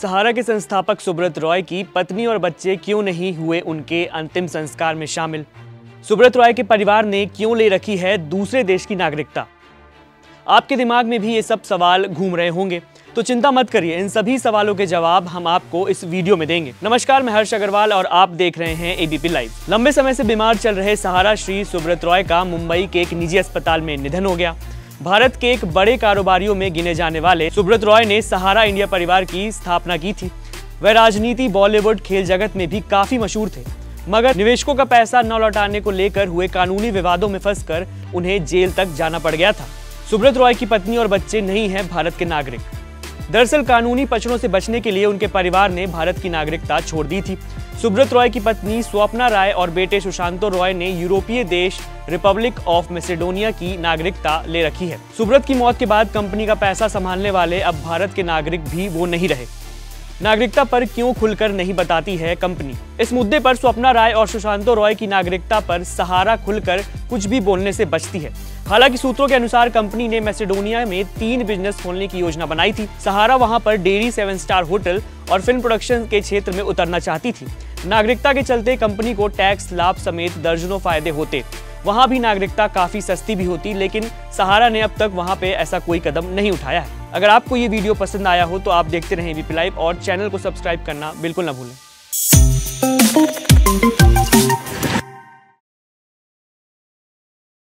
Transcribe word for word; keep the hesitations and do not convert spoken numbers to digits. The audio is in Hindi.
सहारा के संस्थापक सुब्रत रॉय की पत्नी और बच्चे क्यों नहीं हुए उनके अंतिम संस्कार में शामिल? सुब्रत रॉय के परिवार ने क्यों ले रखी है दूसरे देश की नागरिकता? आपके दिमाग में भी ये सब सवाल घूम रहे होंगे, तो चिंता मत करिए, इन सभी सवालों के जवाब हम आपको इस वीडियो में देंगे। नमस्कार, मैं हर्ष अग्रवाल और आप देख रहे हैं एबीपी लाइव। लंबे समय से बीमार चल रहे सहारा श्री सुब्रत रॉय का मुंबई के एक निजी अस्पताल में निधन हो गया। भारत के एक बड़े कारोबारियों में गिने जाने वाले सुब्रत रॉय ने सहारा इंडिया परिवार की स्थापना की थी। वह राजनीति, बॉलीवुड, खेल जगत में भी काफी मशहूर थे, मगर निवेशकों का पैसा न लौटाने को लेकर हुए कानूनी विवादों में फंसकर उन्हें जेल तक जाना पड़ गया था। सुब्रत रॉय की पत्नी और बच्चे नहीं हैं भारत के नागरिक। दरअसल कानूनी पचड़ों से बचने के लिए उनके परिवार ने भारत की नागरिकता छोड़ दी थी। सुब्रत रॉय की पत्नी स्वप्ना राय और बेटे सुशांतो रॉय ने यूरोपीय देश रिपब्लिक ऑफ मैसेडोनिया की नागरिकता ले रखी है। सुब्रत की मौत के बाद कंपनी का पैसा संभालने वाले अब भारत के नागरिक भी वो नहीं रहे। नागरिकता पर क्यों खुलकर नहीं बताती है कंपनी? इस मुद्दे पर स्वप्ना राय और सुशांतो रॉय की नागरिकता पर सहारा खुलकर कुछ भी बोलने से बचती है। हालांकि सूत्रों के अनुसार कंपनी ने मैसेडोनिया में तीन बिजनेस खोलने की योजना बनाई थी। सहारा वहां पर डेयरी, सेवन स्टार होटल और फिल्म प्रोडक्शन के क्षेत्र में उतरना चाहती थी। नागरिकता के चलते कंपनी को टैक्स लाभ समेत दर्जनों फायदे होते। वहाँ भी नागरिकता काफी सस्ती भी होती, लेकिन सहारा ने अब तक वहाँ पे ऐसा कोई कदम नहीं उठाया है। अगर आपको ये वीडियो पसंद आया हो तो आप देखते रहें एबीपी लाइव और चैनल को सब्सक्राइब करना बिल्कुल ना भूलें।